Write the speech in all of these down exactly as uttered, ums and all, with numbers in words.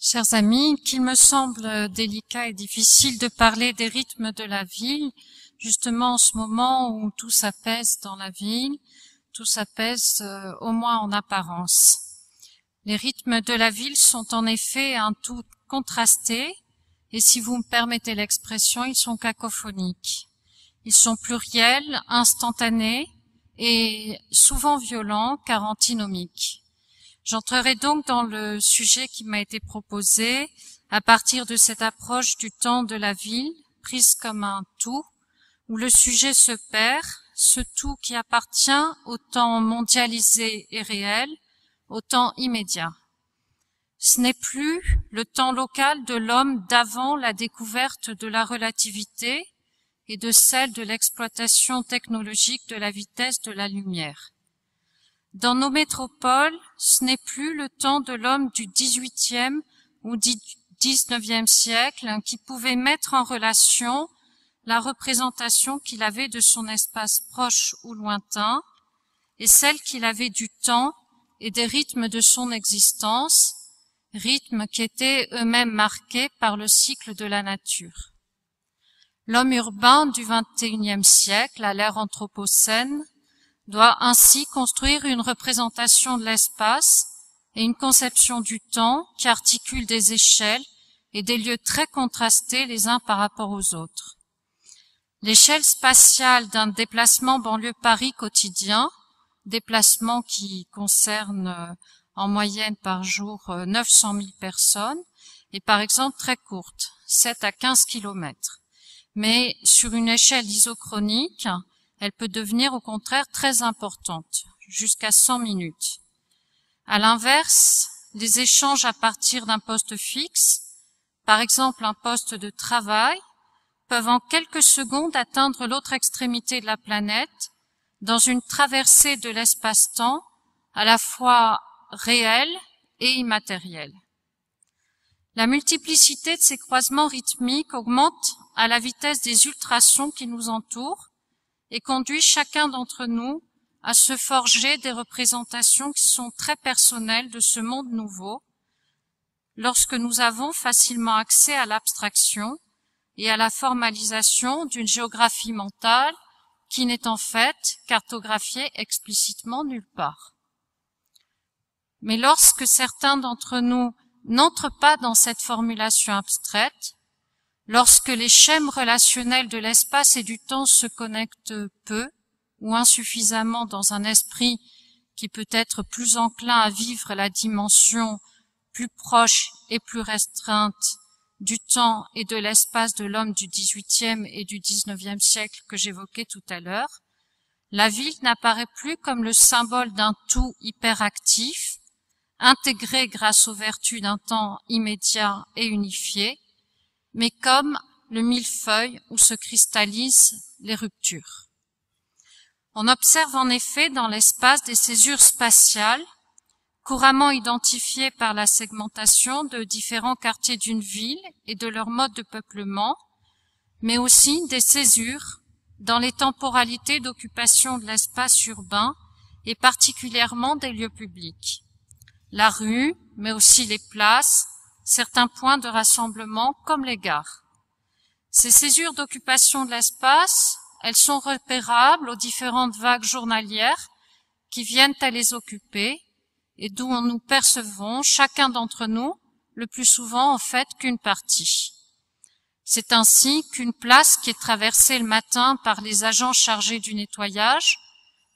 Chers amis, qu'il me semble délicat et difficile de parler des rythmes de la ville, justement en ce moment où tout s'apaise dans la ville, tout s'apaise euh, au moins en apparence. Les rythmes de la ville sont en effet un tout contrasté, et si vous me permettez l'expression, ils sont cacophoniques. Ils sont pluriels, instantanés et souvent violents car antinomiques. J'entrerai donc dans le sujet qui m'a été proposé à partir de cette approche du temps de la ville, prise comme un tout, où le sujet se perd, ce tout qui appartient au temps mondialisé et réel, au temps immédiat. Ce n'est plus le temps local de l'homme d'avant la découverte de la relativité et de celle de l'exploitation technologique de la vitesse de la lumière. Dans nos métropoles, ce n'est plus le temps de l'homme du dix-huitième ou dix-neuvième siècle qui pouvait mettre en relation la représentation qu'il avait de son espace proche ou lointain et celle qu'il avait du temps et des rythmes de son existence, rythmes qui étaient eux-mêmes marqués par le cycle de la nature. L'homme urbain du vingt-et-unième siècle, à l'ère anthropocène, doit ainsi construire une représentation de l'espace et une conception du temps qui articule des échelles et des lieux très contrastés les uns par rapport aux autres. L'échelle spatiale d'un déplacement banlieue-Paris quotidien, déplacement qui concerne en moyenne par jour neuf cent mille personnes, est par exemple très courte, sept à quinze kilomètres. Mais sur une échelle isochronique, elle peut devenir au contraire très importante, jusqu'à cent minutes. À l'inverse, les échanges à partir d'un poste fixe, par exemple un poste de travail, peuvent en quelques secondes atteindre l'autre extrémité de la planète, dans une traversée de l'espace-temps à la fois réelle et immatérielle. La multiplicité de ces croisements rythmiques augmente à la vitesse des ultrasons qui nous entourent et conduit chacun d'entre nous à se forger des représentations qui sont très personnelles de ce monde nouveau, lorsque nous avons facilement accès à l'abstraction et à la formalisation d'une géographie mentale qui n'est en fait cartographiée explicitement nulle part. Mais lorsque certains d'entre nous n'entrent pas dans cette formulation abstraite, lorsque les schèmes relationnels de l'espace et du temps se connectent peu ou insuffisamment dans un esprit qui peut être plus enclin à vivre la dimension plus proche et plus restreinte du temps et de l'espace de l'homme du dix-huitième et du dix-neuvième siècle que j'évoquais tout à l'heure, la ville n'apparaît plus comme le symbole d'un tout hyperactif, intégré grâce aux vertus d'un temps immédiat et unifié, mais comme le millefeuille où se cristallisent les ruptures. On observe en effet dans l'espace des césures spatiales, couramment identifiées par la segmentation de différents quartiers d'une ville et de leur mode de peuplement, mais aussi des césures dans les temporalités d'occupation de l'espace urbain et particulièrement des lieux publics. La rue, mais aussi les places, certains points de rassemblement comme les gares. Ces césures d'occupation de l'espace, elles sont repérables aux différentes vagues journalières qui viennent à les occuper, et d'où nous percevons, chacun d'entre nous, le plus souvent en fait qu'une partie. C'est ainsi qu'une place qui est traversée le matin par les agents chargés du nettoyage,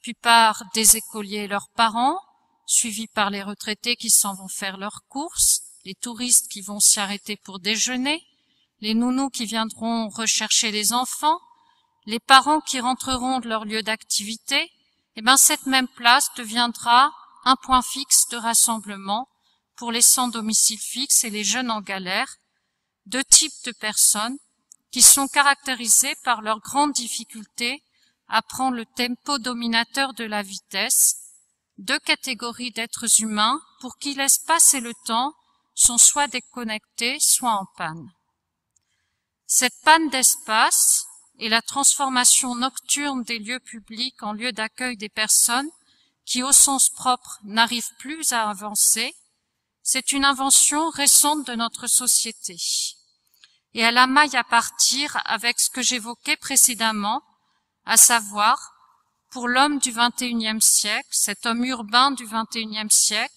puis par des écoliers et leurs parents, suivis par les retraités qui s'en vont faire leurs courses, les touristes qui vont s'y arrêter pour déjeuner, les nounous qui viendront rechercher les enfants, les parents qui rentreront de leur lieu d'activité, et bien cette même place deviendra un point fixe de rassemblement pour les sans domicile fixe et les jeunes en galère, deux types de personnes qui sont caractérisées par leur grande difficulté à prendre le tempo dominateur de la vitesse, deux catégories d'êtres humains pour qui l'espace et le temps sont soit déconnectés, soit en panne. Cette panne d'espace et la transformation nocturne des lieux publics en lieux d'accueil des personnes qui, au sens propre, n'arrivent plus à avancer, C'est une invention récente de notre société et elle a maille à partir avec ce que j'évoquais précédemment, à savoir, pour l'homme du vingt et unième siècle, cet homme urbain du vingt et unième siècle,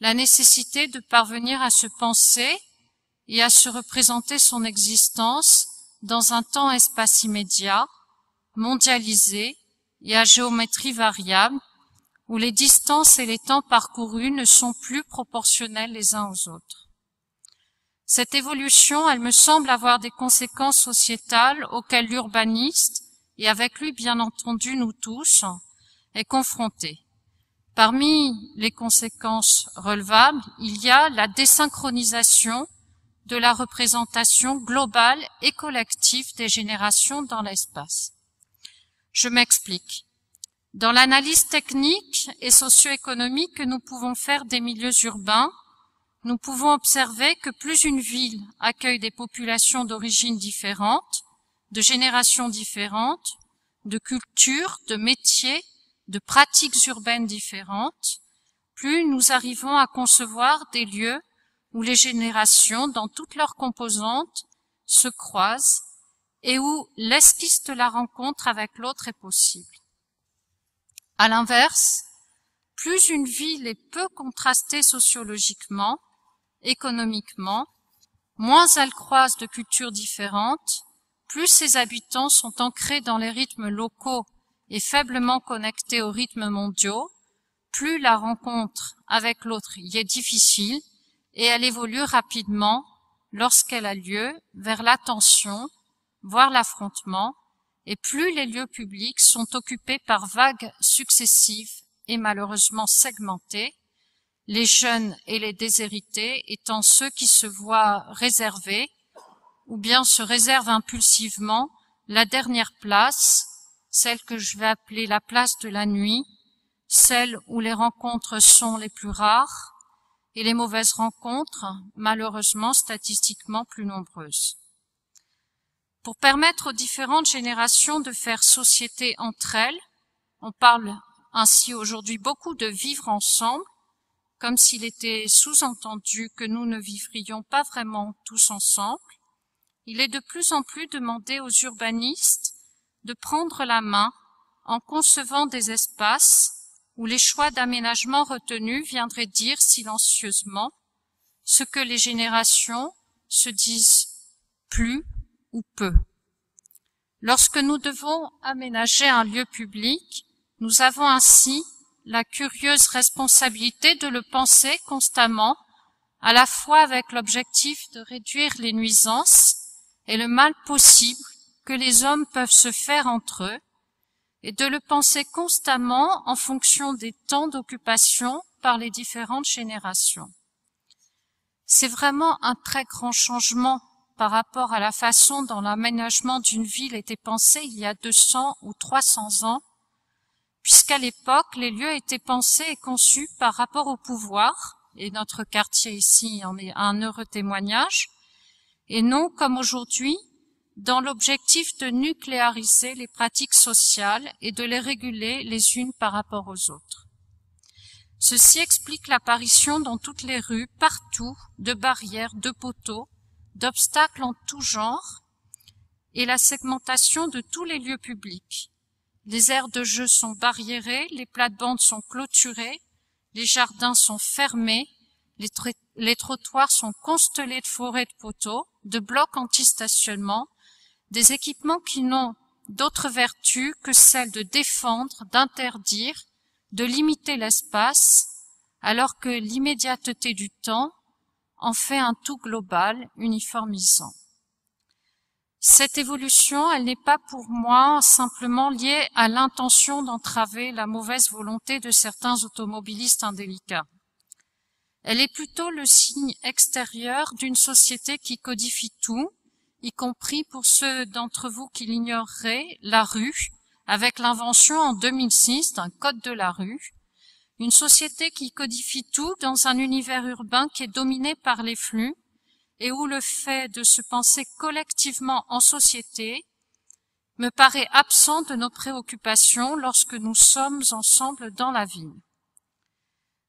la nécessité de parvenir à se penser et à se représenter son existence dans un temps-espace immédiat, mondialisé et à géométrie variable, où les distances et les temps parcourus ne sont plus proportionnels les uns aux autres. Cette évolution, elle me semble avoir des conséquences sociétales auxquelles l'urbaniste, et avec lui bien entendu nous tous, est confronté. Parmi les conséquences relevables, il y a la désynchronisation de la représentation globale et collective des générations dans l'espace. Je m'explique. Dans l'analyse technique et socio-économique que nous pouvons faire des milieux urbains, nous pouvons observer que plus une ville accueille des populations d'origines différentes, de générations différentes, de cultures, de métiers, de pratiques urbaines différentes, plus nous arrivons à concevoir des lieux où les générations, dans toutes leurs composantes, se croisent et où l'esquisse de la rencontre avec l'autre est possible. À l'inverse, plus une ville est peu contrastée sociologiquement, économiquement, moins elle croise de cultures différentes, plus ses habitants sont ancrés dans les rythmes locaux et faiblement connectés aux rythmes mondiaux, plus la rencontre avec l'autre y est difficile et elle évolue rapidement lorsqu'elle a lieu vers la tension, voire l'affrontement, et plus les lieux publics sont occupés par vagues successives et malheureusement segmentées, les jeunes et les déshérités étant ceux qui se voient réservés ou bien se réservent impulsivement la dernière place, celle que je vais appeler la place de la nuit, celle où les rencontres sont les plus rares et les mauvaises rencontres, malheureusement statistiquement plus nombreuses. Pour permettre aux différentes générations de faire société entre elles, on parle ainsi aujourd'hui beaucoup de vivre ensemble, comme s'il était sous-entendu que nous ne vivrions pas vraiment tous ensemble, il est de plus en plus demandé aux urbanistes de prendre la main en concevant des espaces où les choix d'aménagement retenus viendraient dire silencieusement ce que les générations se disent plus ou peu. Lorsque nous devons aménager un lieu public, nous avons ainsi la curieuse responsabilité de le penser constamment, à la fois avec l'objectif de réduire les nuisances et le mal possible que les hommes peuvent se faire entre eux, et de le penser constamment en fonction des temps d'occupation par les différentes générations. C'est vraiment un très grand changement par rapport à la façon dont l'aménagement d'une ville était pensé il y a deux cents ou trois cents ans, puisqu'à l'époque, les lieux étaient pensés et conçus par rapport au pouvoir, et notre quartier ici en est un heureux témoignage, et non comme aujourd'hui, dans l'objectif de nucléariser les pratiques sociales et de les réguler les unes par rapport aux autres. Ceci explique l'apparition dans toutes les rues, partout, de barrières, de poteaux, d'obstacles en tout genre et la segmentation de tous les lieux publics. Les aires de jeu sont barriérées, les plates-bandes sont clôturées, les jardins sont fermés, les, les trottoirs sont constellés de forêts de poteaux, de blocs anti-stationnement, des équipements qui n'ont d'autre vertu que celle de défendre, d'interdire, de limiter l'espace, alors que l'immédiateté du temps en fait un tout global, uniformisant. Cette évolution, elle n'est pas pour moi simplement liée à l'intention d'entraver la mauvaise volonté de certains automobilistes indélicats. Elle est plutôt le signe extérieur d'une société qui codifie tout, y compris pour ceux d'entre vous qui l'ignoreraient, la rue, avec l'invention en deux mille six d'un code de la rue, une société qui codifie tout dans un univers urbain qui est dominé par les flux et où le fait de se penser collectivement en société me paraît absent de nos préoccupations lorsque nous sommes ensemble dans la ville.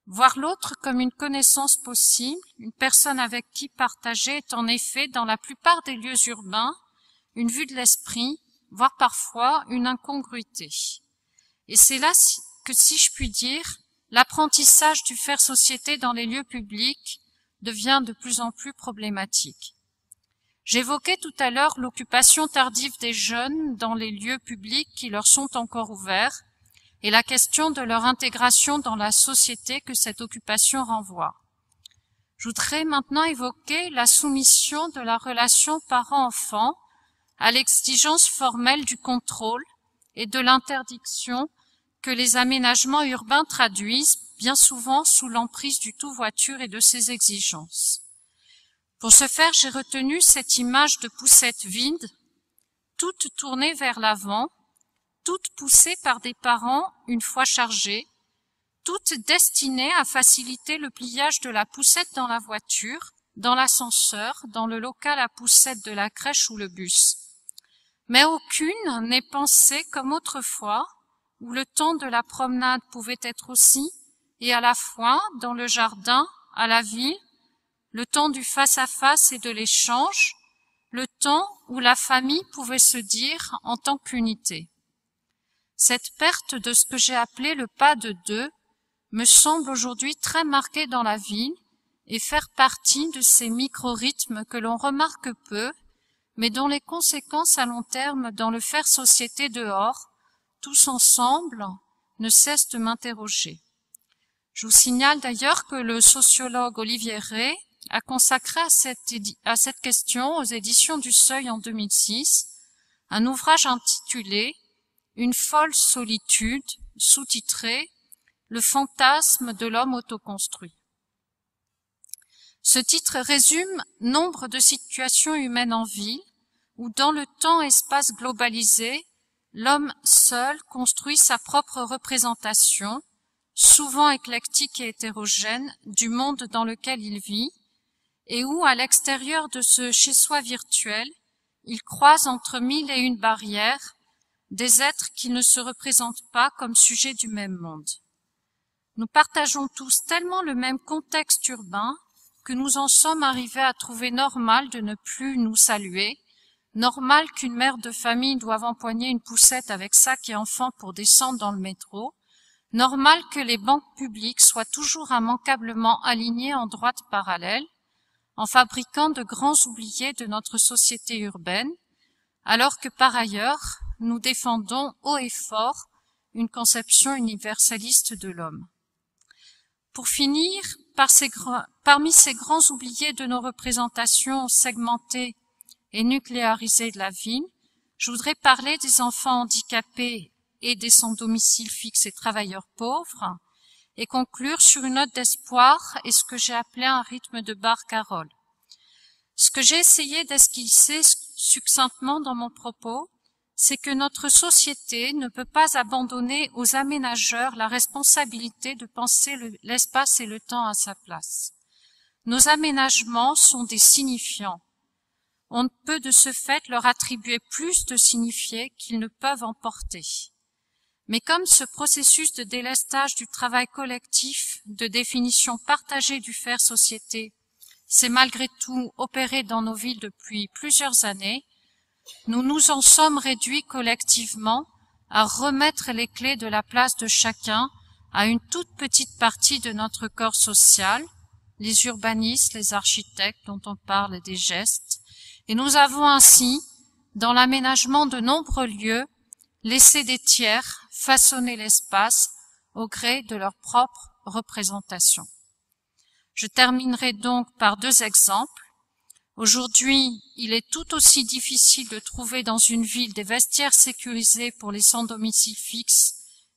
Voir l'autre comme une connaissance possible, une personne avec qui partager est en effet, dans la plupart des lieux urbains, une vue de l'esprit, voire parfois une incongruité. Et c'est là que, si je puis dire, l'apprentissage du faire société dans les lieux publics devient de plus en plus problématique. J'évoquais tout à l'heure l'occupation tardive des jeunes dans les lieux publics qui leur sont encore ouverts et la question de leur intégration dans la société que cette occupation renvoie. Je voudrais maintenant évoquer la soumission de la relation parent-enfant à l'exigence formelle du contrôle et de l'interdiction que les aménagements urbains traduisent bien souvent sous l'emprise du tout-voiture et de ses exigences. Pour ce faire, j'ai retenu cette image de poussette vide, toute tournée vers l'avant, toute poussée par des parents une fois chargés, toute destinée à faciliter le pliage de la poussette dans la voiture, dans l'ascenseur, dans le local à poussette de la crèche ou le bus. Mais aucune n'est pensée comme autrefois, où le temps de la promenade pouvait être aussi, et à la fois, dans le jardin, à la ville, le temps du face-à-face et de l'échange, le temps où la famille pouvait se dire en tant qu'unité. Cette perte de ce que j'ai appelé le pas de deux me semble aujourd'hui très marquée dans la ville et faire partie de ces micro-rythmes que l'on remarque peu, mais dont les conséquences à long terme dans le faire société dehors, tous ensemble, ne cessent de m'interroger. Je vous signale d'ailleurs que le sociologue Olivier Rey a consacré à cette, à cette question aux éditions du Seuil en deux mille six, un ouvrage intitulé « Une folle solitude », sous-titré « Le fantasme de l'homme autoconstruit ». Ce titre résume nombre de situations humaines en ville, où dans le temps-espace globalisé, l'homme seul construit sa propre représentation, souvent éclectique et hétérogène, du monde dans lequel il vit, et où, à l'extérieur de ce chez-soi virtuel, il croise entre mille et une barrières des êtres qui ne se représentent pas comme sujets du même monde. Nous partageons tous tellement le même contexte urbain que nous en sommes arrivés à trouver normal de ne plus nous saluer, normal qu'une mère de famille doive empoigner une poussette avec sac et enfant pour descendre dans le métro, normal que les banques publiques soient toujours immanquablement alignées en droite parallèle, en fabriquant de grands oubliés de notre société urbaine, alors que par ailleurs, nous défendons haut et fort une conception universaliste de l'homme. Pour finir, par ces, parmi ces grands oubliés de nos représentations segmentées et nucléarisées de la ville, je voudrais parler des enfants handicapés et des sans-domicile fixe et travailleurs pauvres, et conclure sur une note d'espoir et ce que j'ai appelé un rythme de barcarolle. Ce que j'ai essayé d'esquisser succinctement dans mon propos, c'est que notre société ne peut pas abandonner aux aménageurs la responsabilité de penser l'espace et le temps à sa place. Nos aménagements sont des signifiants. On ne peut de ce fait leur attribuer plus de signifiés qu'ils ne peuvent en porter. Mais comme ce processus de délestage du travail collectif, de définition partagée du faire société, s'est malgré tout opéré dans nos villes depuis plusieurs années, nous nous en sommes réduits collectivement à remettre les clés de la place de chacun à une toute petite partie de notre corps social, les urbanistes, les architectes dont on parle des gestes, et nous avons ainsi, dans l'aménagement de nombreux lieux, laissé des tiers façonner l'espace au gré de leur propre représentation. Je terminerai donc par deux exemples. Aujourd'hui, il est tout aussi difficile de trouver dans une ville des vestiaires sécurisés pour les sans-domicile fixe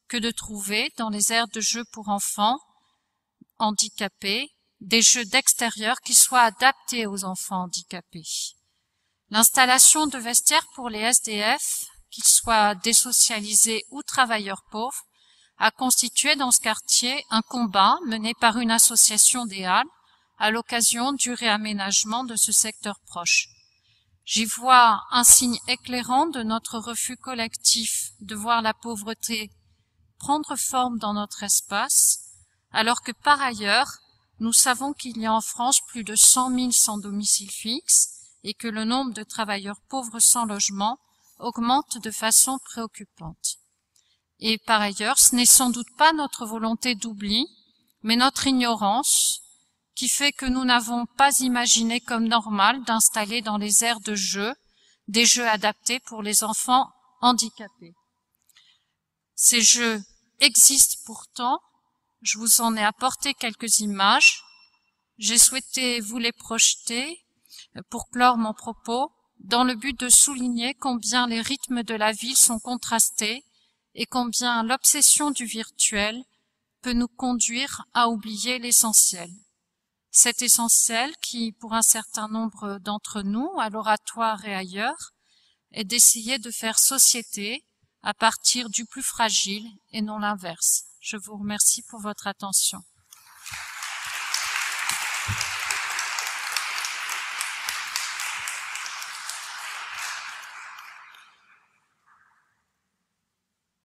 que de trouver dans les aires de jeux pour enfants handicapés des jeux d'extérieur qui soient adaptés aux enfants handicapés. L'installation de vestiaires pour les S D F, qu'ils soient désocialisés ou travailleurs pauvres, a constitué dans ce quartier un combat mené par une association des Halles à l'occasion du réaménagement de ce secteur proche. J'y vois un signe éclairant de notre refus collectif de voir la pauvreté prendre forme dans notre espace, alors que par ailleurs, nous savons qu'il y a en France plus de cent mille sans domicile fixe et que le nombre de travailleurs pauvres sans logement augmente de façon préoccupante. Et par ailleurs, ce n'est sans doute pas notre volonté d'oubli, mais notre ignorance qui fait que nous n'avons pas imaginé comme normal d'installer dans les aires de jeu des jeux adaptés pour les enfants handicapés. Ces jeux existent pourtant, je vous en ai apporté quelques images, j'ai souhaité vous les projeter pour clore mon propos, dans le but de souligner combien les rythmes de la ville sont contrastés et combien l'obsession du virtuel peut nous conduire à oublier l'essentiel. Cet essentiel qui, pour un certain nombre d'entre nous, à l'oratoire et ailleurs, est d'essayer de faire société à partir du plus fragile et non l'inverse. Je vous remercie pour votre attention.